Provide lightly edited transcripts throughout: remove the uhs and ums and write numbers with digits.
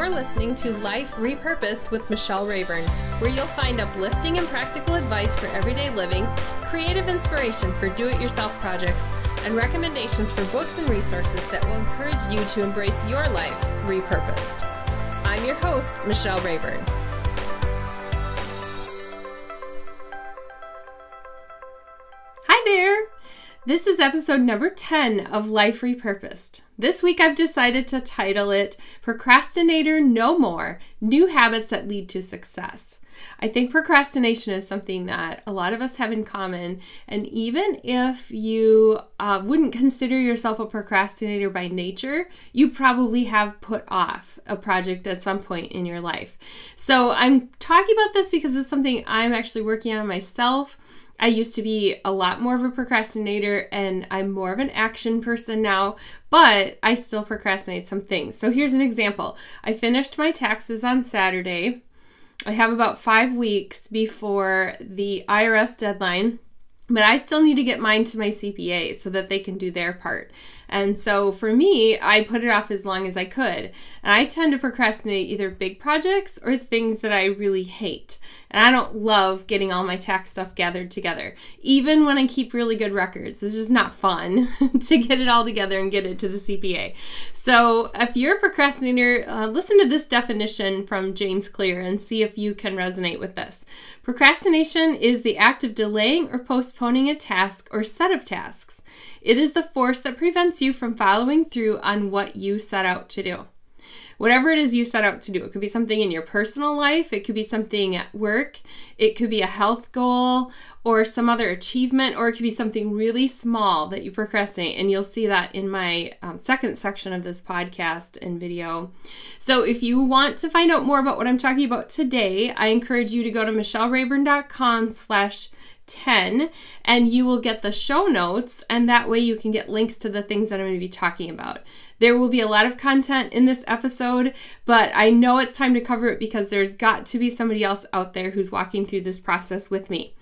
You're listening to Life Repurposed with Michelle Rayburn, where you'll find uplifting and practical advice for everyday living, creative inspiration for do-it-yourself projects, and recommendations for books and resources that will encourage you to embrace your life repurposed. I'm your host, Michelle Rayburn. Hi there! This is episode number 10 of Life Repurposed. This week I've decided to title it Procrastinator No More, New Habits That Lead to Success. I think procrastination is something that a lot of us have in common, and even if you wouldn't consider yourself a procrastinator by nature, you probably have put off a project at some point in your life. So I'm talking about this because it's something I'm actually working on myself. I used to be a lot more of a procrastinator, and I'm more of an action person now, but I still procrastinate some things. So here's an example. I finished my taxes on Saturday. I have about 5 weeks before the IRS deadline, but I still need to get mine to my CPA so that they can do their part. And so for me, I put it off as long as I could. And I tend to procrastinate either big projects or things that I really hate. And I don't love getting all my tax stuff gathered together. Even when I keep really good records, it's just not fun to get it all together and get it to the CPA. So if you're a procrastinator, listen to this definition from James Clear and see if you can resonate with this. Procrastination is the act of delaying or postponing a task or set of tasks. It is the force that prevents you from following through on what you set out to do. Whatever it is you set out to do, it could be something in your personal life, it could be something at work, it could be a health goal or some other achievement, or it could be something really small that you procrastinate, and you'll see that in my second section of this podcast and video. So if you want to find out more about what I'm talking about today, I encourage you to go to michellerayburn.com/10, and you will get the show notes, and that way you can get links to the things that I'm going to be talking about. There will be a lot of content in this episode, but I know it's time to cover it because there's got to be somebody else out there who's walking through this process with me.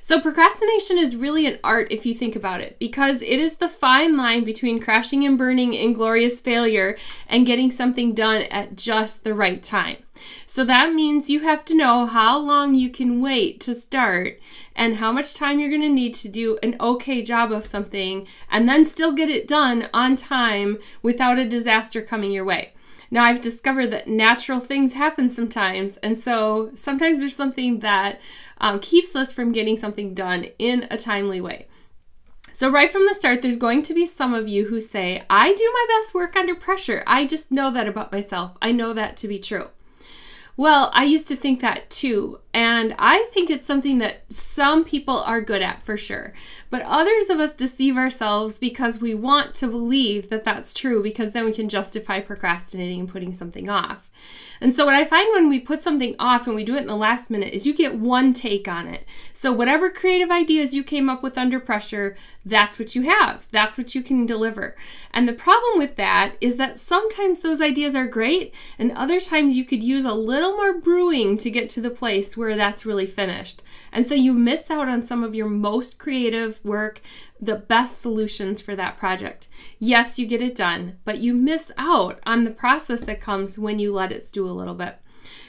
So procrastination is really an art if you think about it, because it is the fine line between crashing and burning in glorious failure and getting something done at just the right time. So that means you have to know how long you can wait to start and how much time you're going to need to do an okay job of something and then still get it done on time without a disaster coming your way. Now, I've discovered that natural things happen sometimes, and so sometimes there's something that keeps us from getting something done in a timely way. So right from the start, there's going to be some of you who say, I do my best work under pressure. I just know that about myself. I know that to be true. Well, I used to think that too, and I think it's something that some people are good at for sure, but others of us deceive ourselves because we want to believe that that's true, because then we can justify procrastinating and putting something off. And so what I find when we put something off and we do it in the last minute is you get one take on it. So whatever creative ideas you came up with under pressure, that's what you have. That's what you can deliver. And the problem with that is that sometimes those ideas are great, and other times you could use a little more brewing to get to the place where that's really finished. And so you miss out on some of your most creative work, the best solutions for that project. Yes, you get it done, but you miss out on the process that comes when you let it stew a little bit.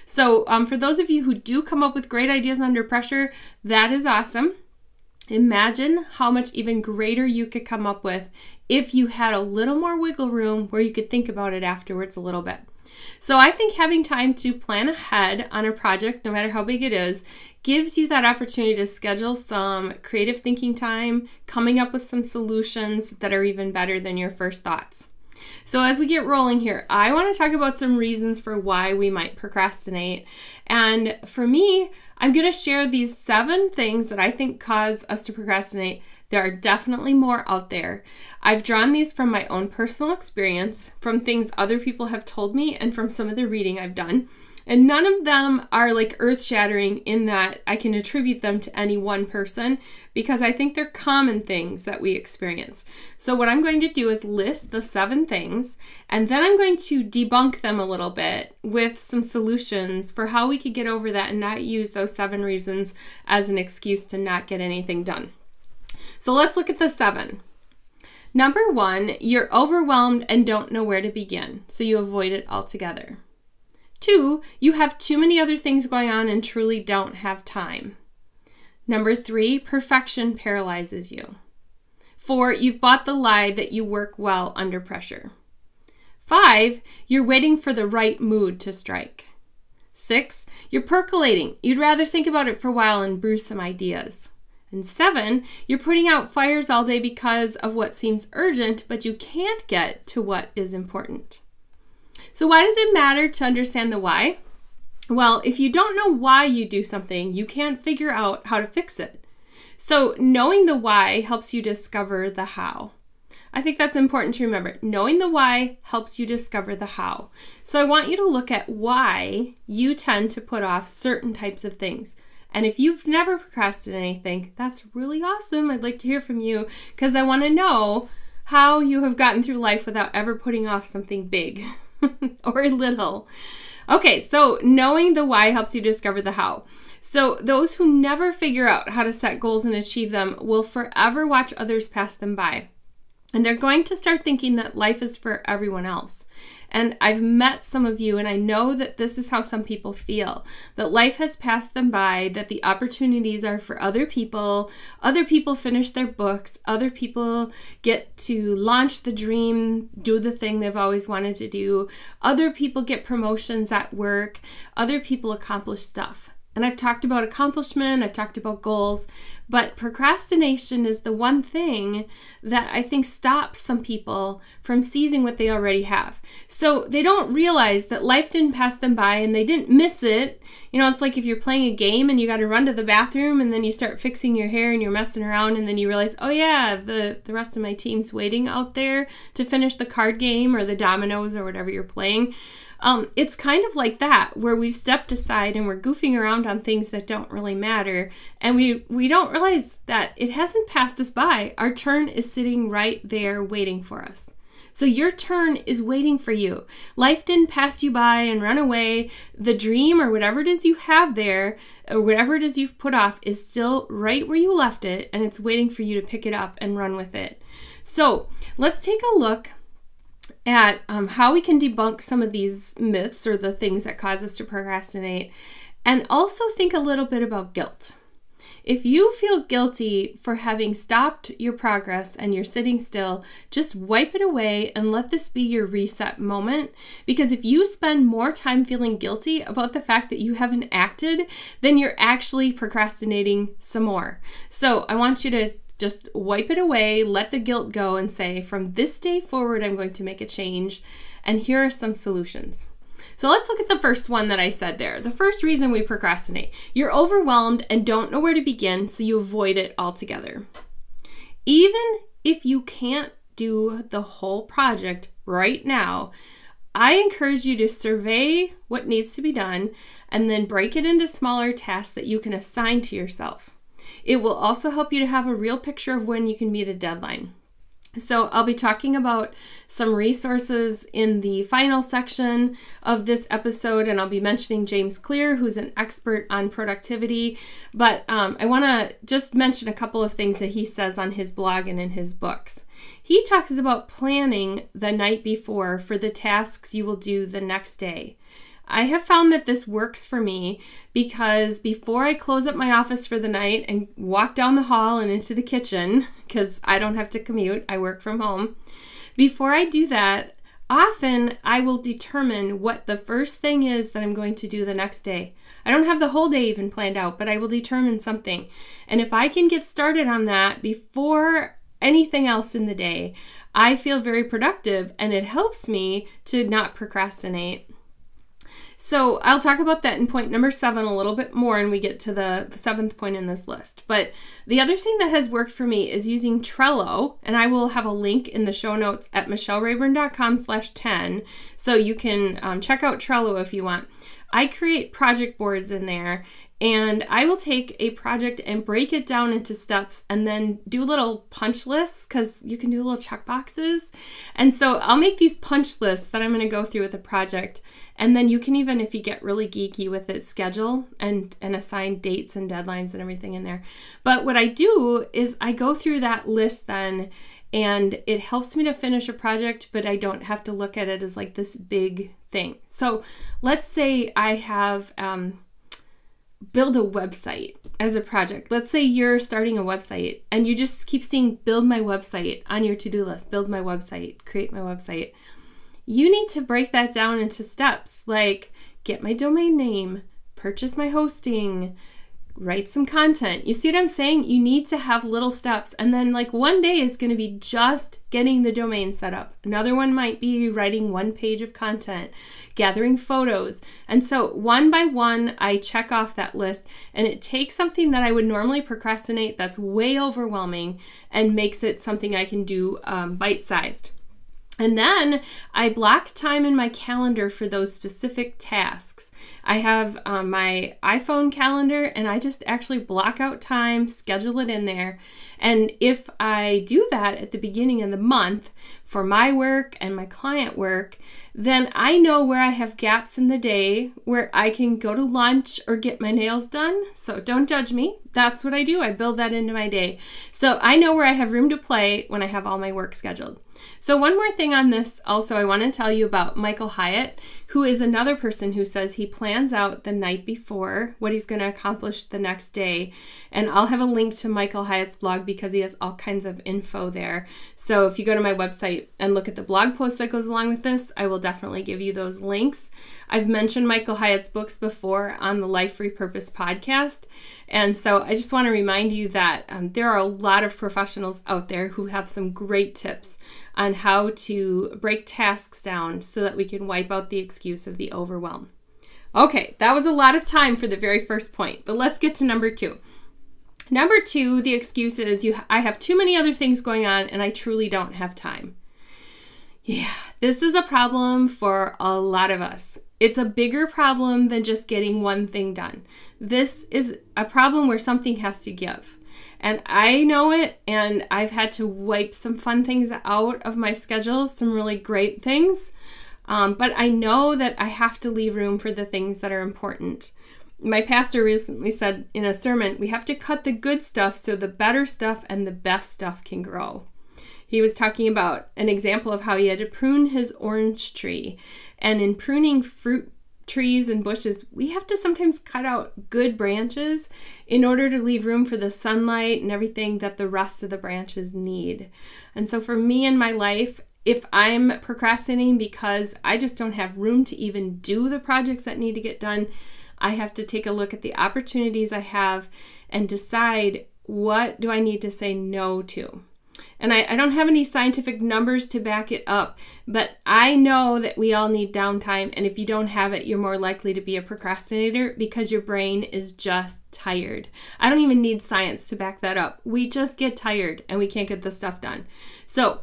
So for those of you who do come up with great ideas under pressure, that is awesome. Imagine how much even greater you could come up with if you had a little more wiggle room where you could think about it afterwards a little bit. So I think having time to plan ahead on a project, no matter how big it is, gives you that opportunity to schedule some creative thinking time, coming up with some solutions that are even better than your first thoughts. So as we get rolling here, I want to talk about some reasons for why we might procrastinate. And for me, I'm going to share these 7 things that I think cause us to procrastinate. There are definitely more out there. I've drawn these from my own personal experience, from things other people have told me, and from some of the reading I've done. And none of them are like earth-shattering in that I can attribute them to any one person, because I think they're common things that we experience. So what I'm going to do is list the 7 things, and then I'm going to debunk them a little bit with some solutions for how we could get over that and not use those 7 reasons as an excuse to not get anything done. So let's look at the 7. Number 1, you're overwhelmed and don't know where to begin, so you avoid it altogether. Two, you have too many other things going on and truly don't have time. Number three, perfection paralyzes you. Four, you've bought the lie that you work well under pressure. Five, you're waiting for the right mood to strike. Six, you're percolating. You'd rather think about it for a while and brew some ideas. And seven, you're putting out fires all day because of what seems urgent, but you can't get to what is important. So why does it matter to understand the why? Well, if you don't know why you do something, you can't figure out how to fix it. So knowing the why helps you discover the how. I think that's important to remember. Knowing the why helps you discover the how. So I want you to look at why you tend to put off certain types of things. And if you've never procrastinated anything, that's really awesome. I'd like to hear from you because I want to know how you have gotten through life without ever putting off something big or little. Okay, so knowing the why helps you discover the how. So those who never figure out how to set goals and achieve them will forever watch others pass them by. And they're going to start thinking that life is for everyone else. And I've met some of you, and I know that this is how some people feel, that life has passed them by, that the opportunities are for other people finish their books, other people get to launch the dream, do the thing they've always wanted to do, other people get promotions at work, other people accomplish stuff. And I've talked about accomplishment, I've talked about goals, but procrastination is the one thing that I think stops some people from seizing what they already have. So they don't realize that life didn't pass them by and they didn't miss it. You know, it's like if you're playing a game and you got to run to the bathroom and then you start fixing your hair and you're messing around and then you realize, oh yeah, the rest of my team's waiting out there to finish the card game or the dominoes or whatever you're playing. It's kind of like that, where we've stepped aside and we're goofing around on things that don't really matter, and we don't realize that it hasn't passed us by. Our turn is sitting right there waiting for us. So your turn is waiting for you. Life didn't pass you by and run away. The dream or whatever it is you have there, or whatever it is you've put off, is still right where you left it, and it's waiting for you to pick it up and run with it. So let's take a look at how we can debunk some of these myths or the things that cause us to procrastinate, and also think a little bit about guilt. If you feel guilty for having stopped your progress and you're sitting still, just wipe it away and let this be your reset moment, because if you spend more time feeling guilty about the fact that you haven't acted, then you're actually procrastinating some more. So I want you to just wipe it away, let the guilt go, and say, from this day forward, I'm going to make a change, and here are some solutions. So let's look at the first one that I said there. The first reason we procrastinate. You're overwhelmed and don't know where to begin, so you avoid it altogether. Even if you can't do the whole project right now, I encourage you to survey what needs to be done and then break it into smaller tasks that you can assign to yourself. It will also help you to have a real picture of when you can meet a deadline. So I'll be talking about some resources in the final section of this episode, and I'll be mentioning James Clear, who's an expert on productivity. But I want to just mention a couple of things that he says on his blog and in his books. He talks about planning the night before for the tasks you will do the next day. I have found that this works for me because before I close up my office for the night and walk down the hall and into the kitchen, because I don't have to commute, I work from home, before I do that, often I will determine what the first thing is that I'm going to do the next day. I don't have the whole day even planned out, but I will determine something. And if I can get started on that before anything else in the day, I feel very productive, and it helps me to not procrastinate. So I'll talk about that in point number 7 a little bit more when we get to the 7th point in this list. But the other thing that has worked for me is using Trello, and I will have a link in the show notes at michellerayburn.com/10, so you can check out Trello if you want. I create project boards in there, and I will take a project and break it down into steps and then do little punch lists, because you can do little check boxes. And so I'll make these punch lists that I'm going to go through with a project. And then you can even, if you get really geeky with it, schedule and assign dates and deadlines and everything in there. But what I do is I go through that list then, and it helps me to finish a project, but I don't have to look at it as like this big thing. So let's say I have build a website as a project. Let's say you're starting a website and you just keep seeing build my website on your to-do list, build my website, create my website. You need to break that down into steps like get my domain name, purchase my hosting, write some content. You see what I'm saying? You need to have little steps. And then like one day is going to be just getting the domain set up. Another one might be writing one page of content, gathering photos. And so one by one, I check off that list, and it takes something that I would normally procrastinate that's way overwhelming and makes it something I can do bite-sized. And then I block time in my calendar for those specific tasks. I have my iPhone calendar, and I just actually block out time, schedule it in there. And if I do that at the beginning of the month for my work and my client work, then I know where I have gaps in the day where I can go to lunch or get my nails done. So don't judge me. That's what I do. I build that into my day. So I know where I have room to play when I have all my work scheduled. So one more thing on this also, I want to tell you about Michael Hyatt, who is another person who says he plans out the night before what he's going to accomplish the next day. And I'll have a link to Michael Hyatt's blog because he has all kinds of info there. So if you go to my website and look at the blog post that goes along with this, I will definitely give you those links. I've mentioned Michael Hyatt's books before on the Life Repurposed podcast. And so I just want to remind you that there are a lot of professionals out there who have some great tips on how to break tasks down so that we can wipe out the excuse of the overwhelm. Okay, that was a lot of time for the very first point, but let's get to number two. Number two, the excuse is I have too many other things going on and I truly don't have time. Yeah, this is a problem for a lot of us. It's a bigger problem than just getting one thing done. This is a problem where something has to give. And I know it, and I've had to wipe some fun things out of my schedule, some really great things. But I know that I have to leave room for the things that are important. My pastor recently said in a sermon, we have to cut the good stuff so the better stuff and the best stuff can grow. He was talking about an example of how he had to prune his orange tree. And in pruning fruit trees and bushes, we have to sometimes cut out good branches in order to leave room for the sunlight and everything that the rest of the branches need. And so for me in my life, if I'm procrastinating because I just don't have room to even do the projects that need to get done, I have to take a look at the opportunities I have and decide what do I need to say no to. And I don't have any scientific numbers to back it up, but I know that we all need downtime. And if you don't have it, you're more likely to be a procrastinator because your brain is just tired. I don't even need science to back that up. We just get tired and we can't get the stuff done. So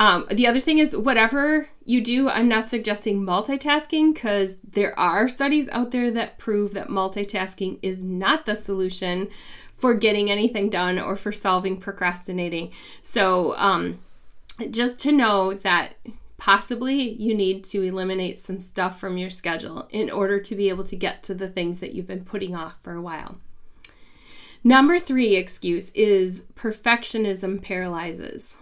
the other thing is whatever you do, I'm not suggesting multitasking because there are studies out there that prove that multitasking is not the solution for getting anything done or for solving procrastinating. So just to know that possibly you need to eliminate some stuff from your schedule in order to be able to get to the things that you've been putting off for a while. Number three excuse is perfectionism paralyzes.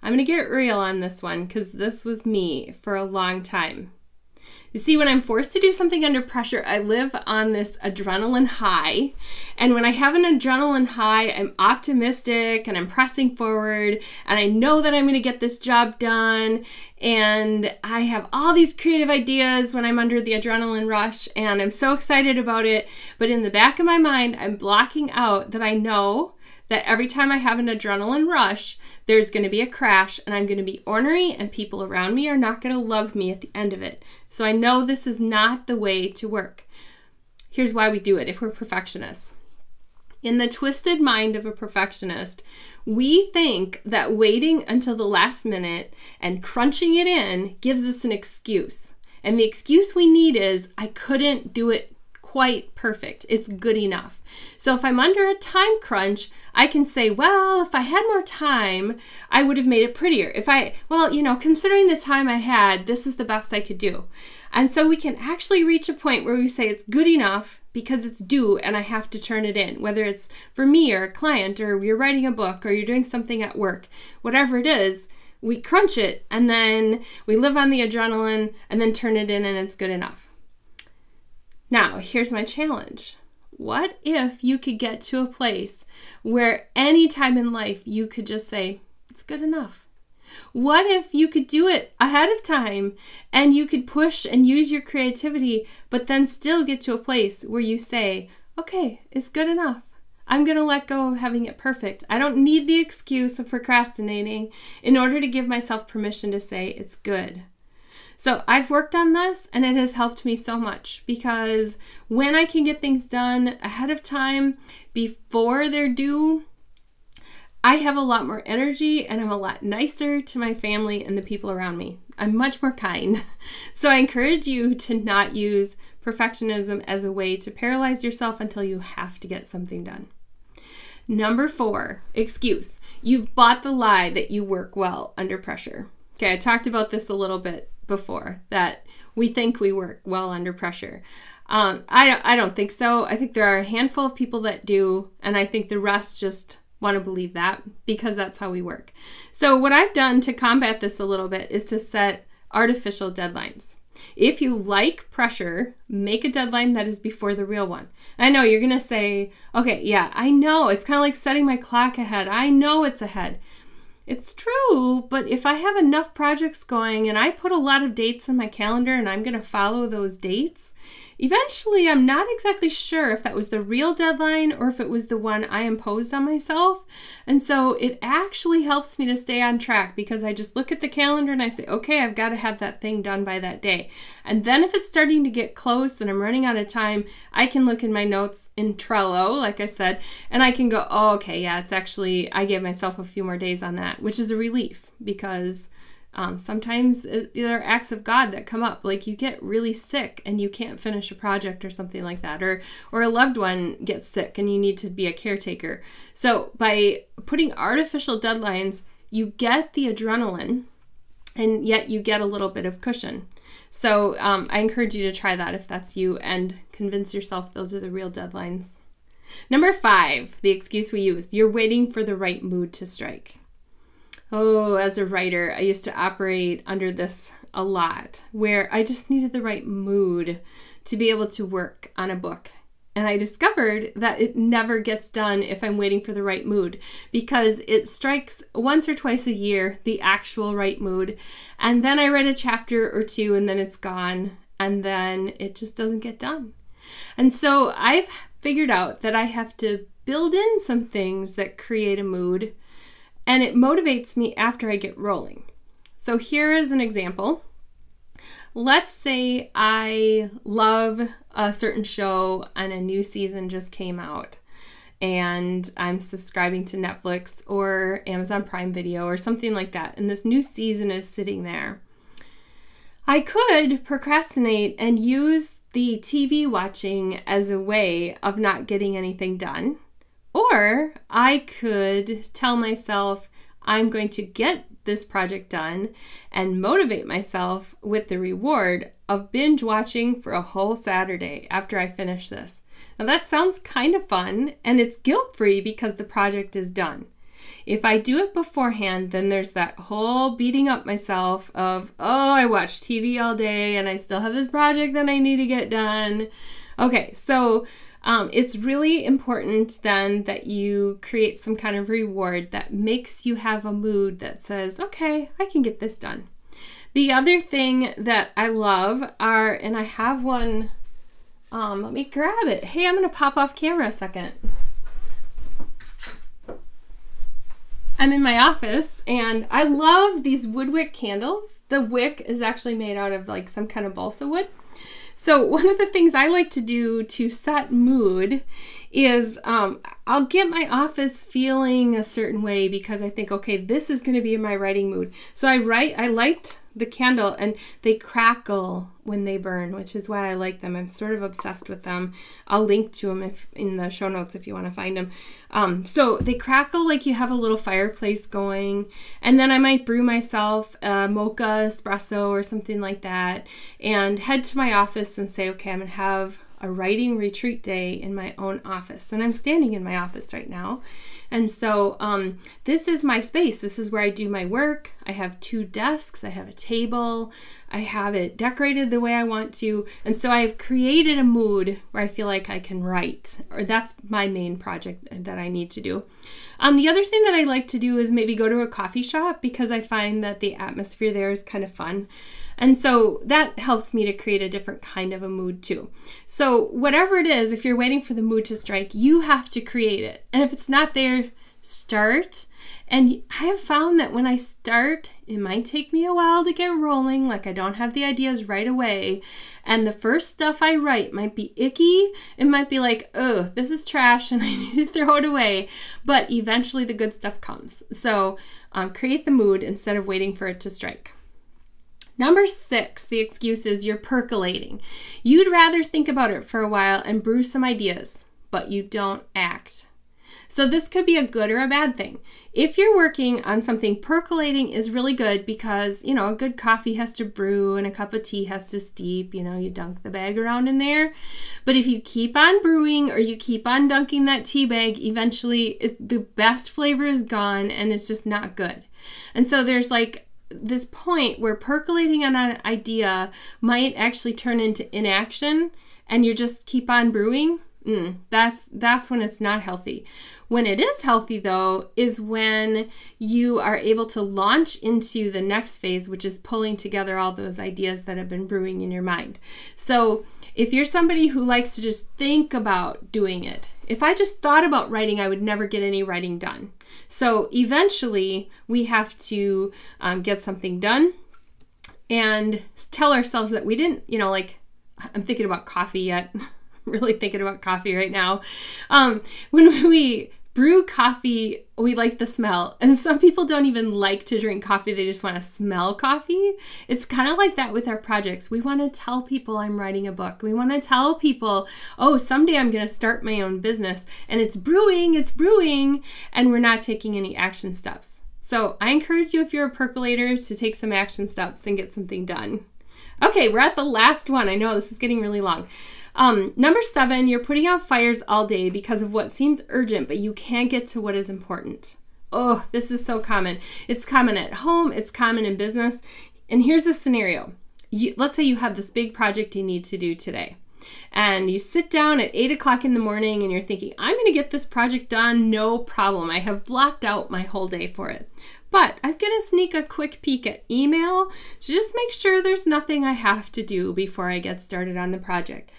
I'm gonna get real on this one because this was me for a long time. You see, when I'm forced to do something under pressure, I live on this adrenaline high. And when I have an adrenaline high, I'm optimistic and I'm pressing forward and I know that I'm going to get this job done. And I have all these creative ideas when I'm under the adrenaline rush and I'm so excited about it. But in the back of my mind, I'm blocking out that I know that every time I have an adrenaline rush, there's going to be a crash and I'm going to be ornery and people around me are not going to love me at the end of it. So I know this is not the way to work. Here's why we do it if we're perfectionists. In the twisted mind of a perfectionist, we think that waiting until the last minute and crunching it in gives us an excuse. And the excuse we need is, I couldn't do it quite perfect. It's good enough. So if I'm under a time crunch, I can say, well, if I had more time, I would have made it prettier. If I, well, you know, considering the time I had, this is the best I could do. And so we can actually reach a point where we say it's good enough because it's due and I have to turn it in, whether it's for me or a client or you're writing a book or you're doing something at work, whatever it is. we crunch it, and then we live on the adrenaline, and then turn it in and it's good enough. Now, here's my challenge. What if you could get to a place where any time in life you could just say, it's good enough? What if you could do it ahead of time and you could push and use your creativity, but then still get to a place where you say, okay, it's good enough. I'm going to let go of having it perfect. I don't need the excuse of procrastinating in order to give myself permission to say it's good. So I've worked on this and it has helped me so much, because when I can get things done ahead of time before they're due, I have a lot more energy and I'm a lot nicer to my family and the people around me. I'm much more kind. So I encourage you to not use perfectionism as a way to paralyze yourself until you have to get something done. Number 4, excuse. You've bought the lie that you work well under pressure. Okay, I talked about this a little bit before, that we think we work well under pressure. I don't think so. I think there are a handful of people that do, and I think the rest just want to believe that because that's how we work. So what I've done to combat this a little bit is to set artificial deadlines. If you like pressure, make a deadline that is before the real one. I know you're going to say, okay, yeah, I know. It's kind of like setting my clock ahead. I know it's ahead. It's true, but if I have enough projects going and I put a lot of dates in my calendar and I'm going to follow those dates, eventually I'm not exactly sure if that was the real deadline or if it was the one I imposed on myself. And so it actually helps me to stay on track, because I just look at the calendar and I say, okay, I've got to have that thing done by that day. And then if it's starting to get close and I'm running out of time, I can look in my notes in Trello, like I said, and I can go, oh, okay, yeah, it's actually, I gave myself a few more days on that, which is a relief, because sometimes there are acts of God that come up, like you get really sick and you can't finish a project or something like that, or a loved one gets sick and you need to be a caretaker. So by putting artificial deadlines, you get the adrenaline and yet you get a little bit of cushion. So I encourage you to try that if that's you, and convince yourself those are the real deadlines. Number 5, the excuse we use, you're waiting for the right mood to strike. Oh, as a writer, I used to operate under this a lot, where I just needed the right mood to be able to work on a book. And I discovered that it never gets done if I'm waiting for the right mood, because it strikes once or twice a year, the actual right mood. And then I write a chapter or two and then it's gone, and then it just doesn't get done. And so I've figured out that I have to build in some things that create a mood, and it motivates me after I get rolling. So here is an example. Let's say I love a certain show and a new season just came out and I'm subscribing to Netflix or Amazon Prime Video or something like that, and this new season is sitting there. I could procrastinate and use the TV watching as a way of not getting anything done. Or I could tell myself I'm going to get this project done and motivate myself with the reward of binge watching for a whole Saturday after I finish this. Now that sounds kind of fun, and it's guilt-free because the project is done. If I do it beforehand, then there's that whole beating up myself of, oh, I watched TV all day and I still have this project that I need to get done. Okay, so it's really important then that you create some kind of reward that makes you have a mood that says, okay, I can get this done. The other thing that I love are, and I have one, let me grab it. Hey, I'm gonna pop off camera a second. I'm in my office and I love these wood wick candles. The wick is actually made out of like some kind of balsa wood. So one of the things I like to do to set mood is I'll get my office feeling a certain way because I think, okay, this is going to be my writing mood. So I write, I light the candle and they crackle when they burn, which is why I like them. I'm sort of obsessed with them. I'll link to them in the show notes if you want to find them. So they crackle like you have a little fireplace going, and then I might brew myself a mocha espresso or something like that and head to my office and say, okay, I'm going to have a writing retreat day in my own office. And I'm standing in my office right now. And so this is my space. This is where I do my work. I have two desks. I have a table. I have it decorated the way I want to. And so I've created a mood where I feel like I can write, or that's my main project that I need to do. The other thing that I like to do is maybe go to a coffee shop, because I find that the atmosphere there is kind of fun. And so that helps me to create a different kind of a mood too. So whatever it is, if you're waiting for the mood to strike, you have to create it. And if it's not there, start. And I have found that when I start, it might take me a while to get rolling, like I don't have the ideas right away. And the first stuff I write might be icky. It might be like, oh, this is trash and I need to throw it away. But eventually the good stuff comes. So create the mood instead of waiting for it to strike. Number 6, the excuse is you're percolating. You'd rather think about it for a while and brew some ideas, but you don't act. So this could be a good or a bad thing. If you're working on something, percolating is really good because, you know, a good coffee has to brew and a cup of tea has to steep, you know, you dunk the bag around in there. But if you keep on brewing or you keep on dunking that tea bag, eventually the best flavor is gone and it's just not good. And so there's like this point where percolating on an idea might actually turn into inaction and you just keep on brewing. That's when it's not healthy. When it is healthy, though, is when you are able to launch into the next phase, which is pulling together all those ideas that have been brewing in your mind. So if you're somebody who likes to just think about doing it, if I just thought about writing, I would never get any writing done. So eventually we have to get something done and tell ourselves that we didn't, you know, like, I'm thinking about coffee yet. Really thinking about coffee right now. When we brew coffee, we like the smell. And some people don't even like to drink coffee. They just want to smell coffee. It's kind of like that with our projects. We want to tell people I'm writing a book. We want to tell people, oh, someday I'm going to start my own business. And it's brewing, and we're not taking any action steps. So I encourage you, if you're a percolator, to take some action steps and get something done. Okay, we're at the last one. I know this is getting really long. Number 7, you're putting out fires all day because of what seems urgent, but you can't get to what is important. Oh, this is so common. It's common at home. It's common in business. And here's a scenario. Let's say you have this big project you need to do today. And you sit down at 8 o'clock in the morning and you're thinking, I'm going to get this project done. No problem. I have blocked out my whole day for it. But I'm going to sneak a quick peek at email to just make sure there's nothing I have to do before I get started on the project.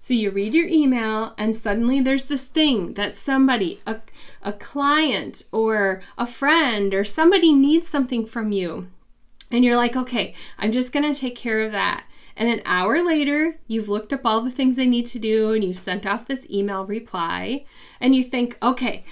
So you read your email and suddenly there's this thing that somebody, a client or a friend or somebody needs something from you. And you're like, okay, I'm just going to take care of that. And an hour later, you've looked up all the things they need to do and you've sent off this email reply and you think, okay,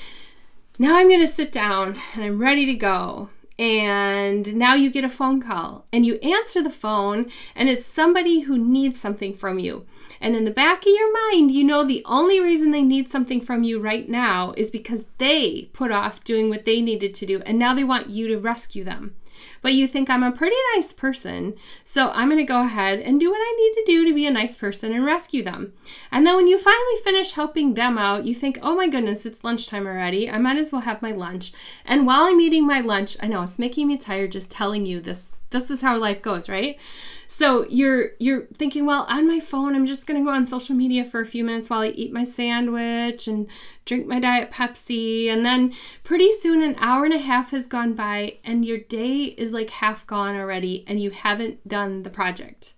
now I'm going to sit down and I'm ready to go. And now you get a phone call and you answer the phone and it's somebody who needs something from you. And in the back of your mind, you know the only reason they need something from you right now is because they put off doing what they needed to do and now they want you to rescue them. But you think, I'm a pretty nice person, so I'm going to go ahead and do what I need to do to be a nice person and rescue them. And then when you finally finish helping them out, you think, oh my goodness, it's lunchtime already. I might as well have my lunch. And while I'm eating my lunch, I know it's making me tired just telling you this. This is how life goes, right? So you're thinking, well, on my phone, I'm just going to go on social media for a few minutes while I eat my sandwich and drink my Diet Pepsi. And then pretty soon an hour and a half has gone by and your day is like half gone already and you haven't done the project.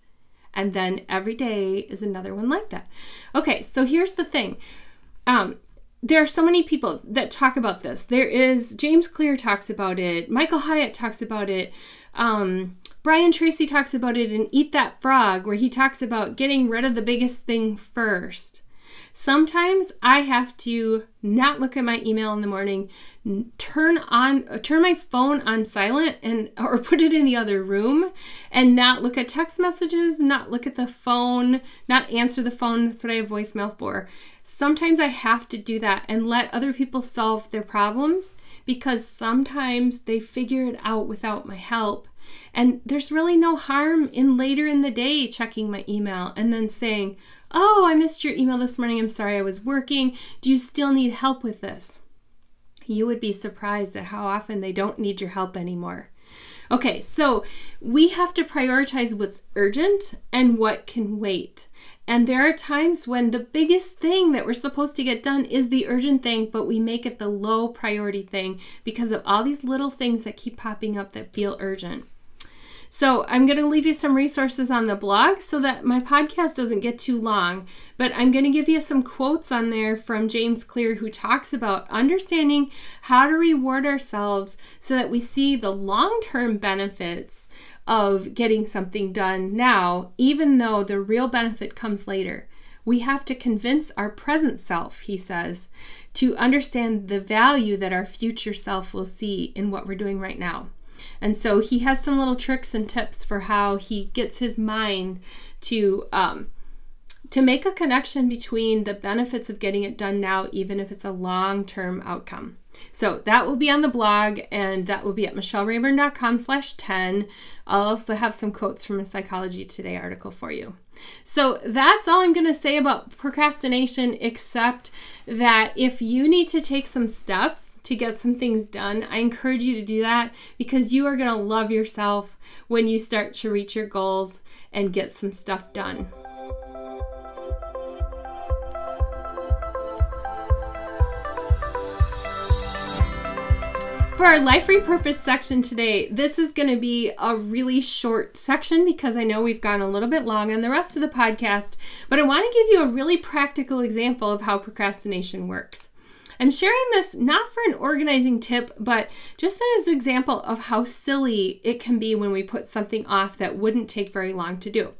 And then every day is another one like that. Okay, so here's the thing. There are so many people that talk about this. There is, James Clear talks about it. Michael Hyatt talks about it. Brian Tracy talks about it in Eat That Frog, where he talks about getting rid of the biggest thing first. Sometimes I have to not look at my email in the morning, turn my phone on silent or put it in the other room and not look at text messages, not look at the phone, not answer the phone. That's what I have voicemail for. Sometimes I have to do that and let other people solve their problems because sometimes they figure it out without my help. And there's really no harm in later in the day checking my email and then saying, oh, I missed your email this morning. I'm sorry I was working. Do you still need help with this? You would be surprised at how often they don't need your help anymore. Okay, so we have to prioritize what's urgent and what can wait. And there are times when the biggest thing that we're supposed to get done is the urgent thing, but we make it the low priority thing because of all these little things that keep popping up that feel urgent. So I'm going to leave you some resources on the blog so that my podcast doesn't get too long, but I'm going to give you some quotes on there from James Clear, who talks about understanding how to reward ourselves so that we see the long-term benefits of getting something done now, even though the real benefit comes later. We have to convince our present self, he says, to understand the value that our future self will see in what we're doing right now. And so he has some little tricks and tips for how he gets his mind to make a connection between the benefits of getting it done now, even if it's a long-term outcome. So that will be on the blog, and that will be at michellerayburn.com/10. I'll also have some quotes from a Psychology Today article for you. So that's all I'm going to say about procrastination, except that if you need to take some steps to get some things done, I encourage you to do that, because you are going to love yourself when you start to reach your goals and get some stuff done. For our life repurpose section today, this is going to be a really short section because I know we've gone a little bit long on the rest of the podcast, but I want to give you a really practical example of how procrastination works. I'm sharing this not for an organizing tip, but just as an example of how silly it can be when we put something off that wouldn't take very long to do.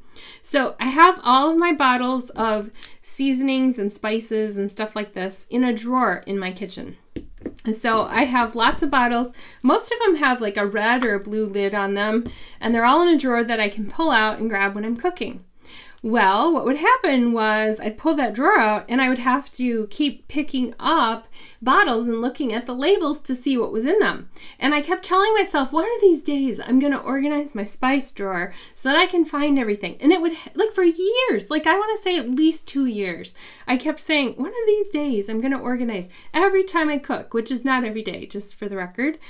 So I have all of my bottles of seasonings and spices and stuff like this in a drawer in my kitchen. And so I have lots of bottles. Most of them have like a red or a blue lid on them, and they're all in a drawer that I can pull out and grab when I'm cooking. Well, what would happen was I'd pull that drawer out and I would have to keep picking up bottles and looking at the labels to see what was in them. And I kept telling myself, one of these days I'm going to organize my spice drawer so that I can find everything. And it would, like, for years, like I want to say at least 2 years, I kept saying, one of these days I'm going to organize every time I cook, which is not every day, just for the record.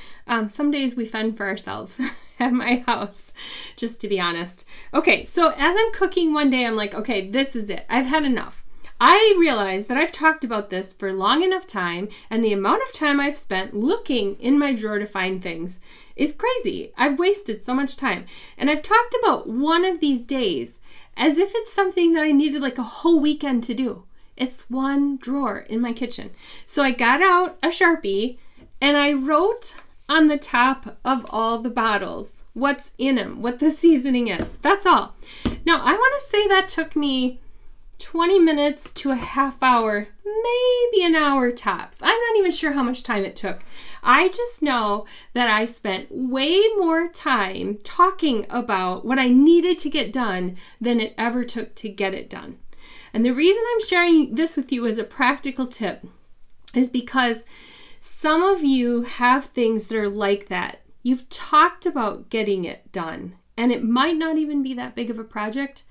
Some days we fend for ourselves at my house, just to be honest. Okay, so as I'm cooking one day, I'm like, okay, this is it. I've had enough. I realize that I've talked about this for long enough time, and the amount of time I've spent looking in my drawer to find things is crazy. I've wasted so much time. And I've talked about one of these days as if it's something that I needed like a whole weekend to do. It's one drawer in my kitchen. So I got out a Sharpie and I wrote on the top of all the bottles what's in them, what the seasoning is. That's all. Now, I want to say that took me 20 minutes to a half hour, maybe an hour tops. I'm not even sure how much time it took. I just know that I spent way more time talking about what I needed to get done than it ever took to get it done. And the reason I'm sharing this with you as a practical tip is because some of you have things that are like that. You've talked about getting it done, and it might not even be that big of a project,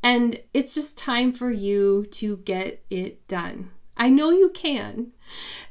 and it's just time for you to get it done. I know you can.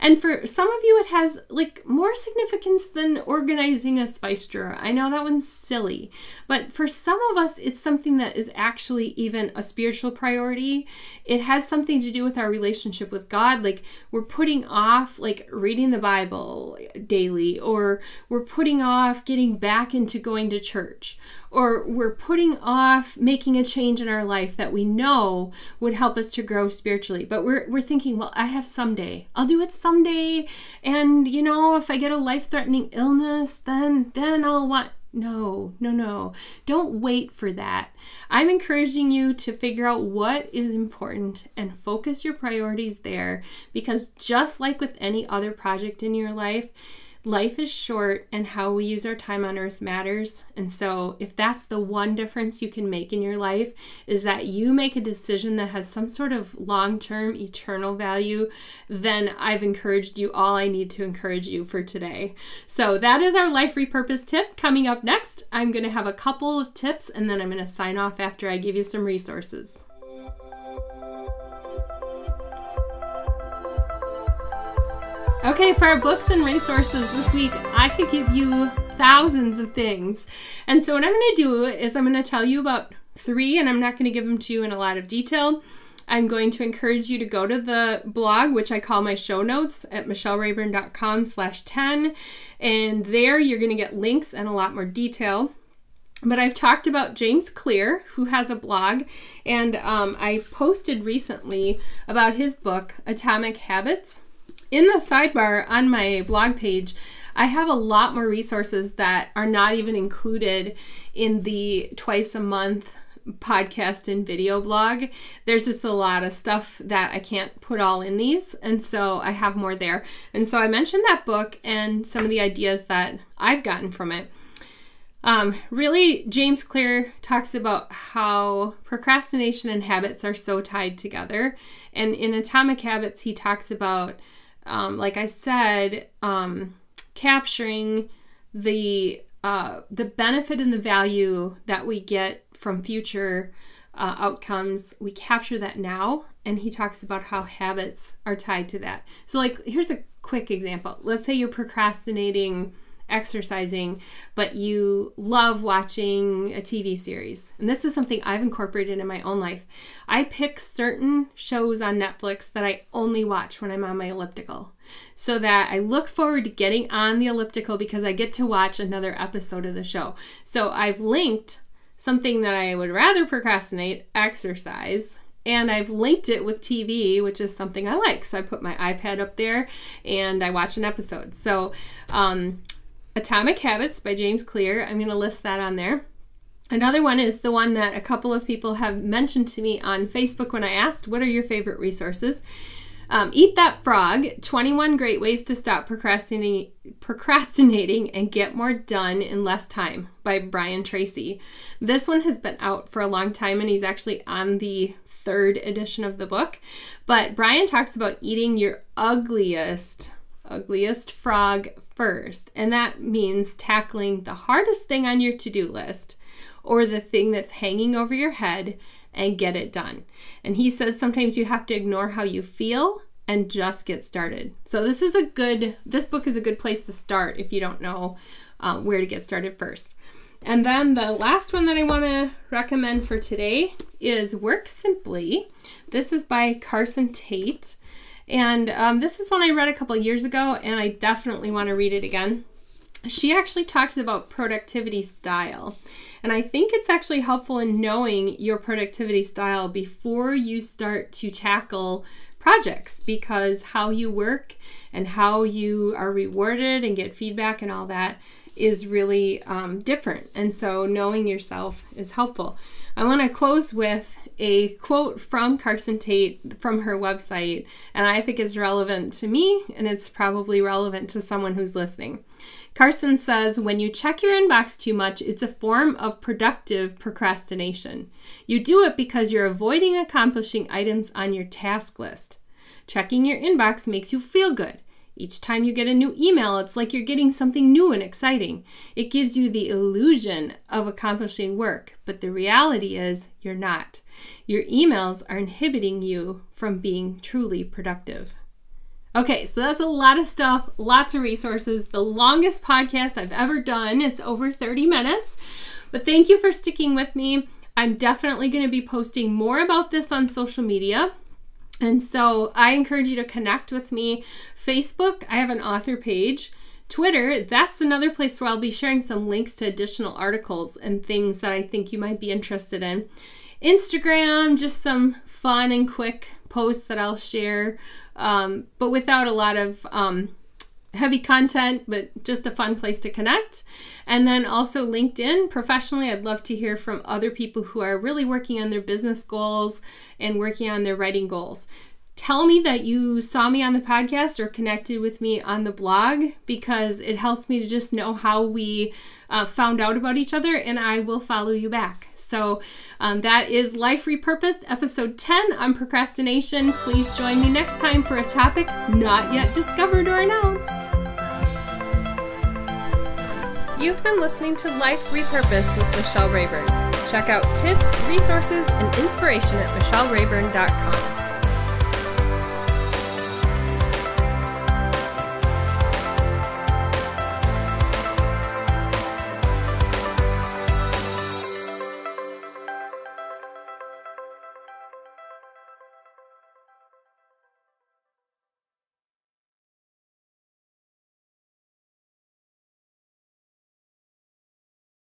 And for some of you, it has like more significance than organizing a spice drawer. I know that one's silly, but for some of us, it's something that is actually even a spiritual priority. It has something to do with our relationship with God. Like, we're putting off like reading the Bible daily, or we're putting off getting back into going to church, or we're putting off making a change in our life that we know would help us to grow spiritually. But we're thinking, well, I have someday. I'll do it someday. And, you know, if I get a life-threatening illness, then I'll want... No. Don't wait for that. I'm encouraging you to figure out what is important and focus your priorities there, because just like with any other project in your life, life is short, and how we use our time on earth matters. And so if that's the one difference you can make in your life, is that you make a decision that has some sort of long-term eternal value, then I've encouraged you all I need to encourage you for today. So that is our life repurpose tip. Coming up next, I'm going to have a couple of tips, and then I'm going to sign off after I give you some resources. Okay, for our books and resources this week, I could give you thousands of things. And so what I'm going to do is I'm going to tell you about three, and I'm not going to give them to you in a lot of detail. I'm going to encourage you to go to the blog, which I call my show notes, at michellerayburn.com/10. And there you're going to get links and a lot more detail. But I've talked about James Clear, who has a blog, and I posted recently about his book, Atomic Habits. In the sidebar on my blog page, I have a lot more resources that are not even included in the twice a month podcast and video blog. There's just a lot of stuff that I can't put all in these, and so I have more there. And so I mentioned that book and some of the ideas that I've gotten from it. Really, James Clear talks about how procrastination and habits are so tied together. And in Atomic Habits, he talks about, like I said, capturing the benefit and the value that we get from future outcomes. We capture that now, and he talks about how habits are tied to that. So, like, here's a quick example. Let's say you're procrastinating exercising, but you love watching a TV series. And this is something I've incorporated in my own life. I pick certain shows on Netflix that I only watch when I'm on my elliptical, so that I look forward to getting on the elliptical because I get to watch another episode of the show. So I've linked something that I would rather procrastinate, exercise, and I've linked it with TV, which is something I like. So I put my iPad up there and I watch an episode. So, Atomic Habits by James Clear. I'm going to list that on there. Another one is the one that a couple of people have mentioned to me on Facebook when I asked, what are your favorite resources? Eat That Frog, 21 Great Ways to Stop Procrastinating and Get More Done in Less Time by Brian Tracy. This one has been out for a long time, and he's actually on the third edition of the book. But Brian talks about eating your ugliest frog first, and that means tackling the hardest thing on your to-do list or the thing that's hanging over your head and get it done. And he says sometimes you have to ignore how you feel and just get started. So this book is a good place to start if you don't know where to get started first. And then the last one that I want to recommend for today is Work Simply. This is by Carson Tate. And this is one I read a couple years ago, and I definitely want to read it again. She actually talks about productivity style. And I think it's actually helpful in knowing your productivity style before you start to tackle projects, because how you work and how you are rewarded and get feedback and all that is really different. And so knowing yourself is helpful. I want to close with a quote from Carson Tate from her website, and I think it's relevant to me, and it's probably relevant to someone who's listening. Carson says, when you check your inbox too much, it's a form of productive procrastination. You do it because you're avoiding accomplishing items on your task list. Checking your inbox makes you feel good. Each time you get a new email, it's like you're getting something new and exciting. It gives you the illusion of accomplishing work, but the reality is you're not. Your emails are inhibiting you from being truly productive. Okay, so that's a lot of stuff, lots of resources, the longest podcast I've ever done. It's over 30 minutes, but thank you for sticking with me. I'm definitely going to be posting more about this on social media. And so I encourage you to connect with me. Facebook, I have an author page. Twitter, that's another place where I'll be sharing some links to additional articles and things that I think you might be interested in. Instagram, just some fun and quick posts that I'll share, but without a lot of heavy content, but just a fun place to connect. And then also LinkedIn. Professionally, I'd love to hear from other people who are really working on their business goals and working on their writing goals. Tell me that you saw me on the podcast or connected with me on the blog, because it helps me to just know how we found out about each other, and I will follow you back. So that is Life Repurposed, episode 10 on procrastination. Please join me next time for a topic not yet discovered or announced. You've been listening to Life Repurposed with Michelle Rayburn. Check out tips, resources, and inspiration at michellerayburn.com.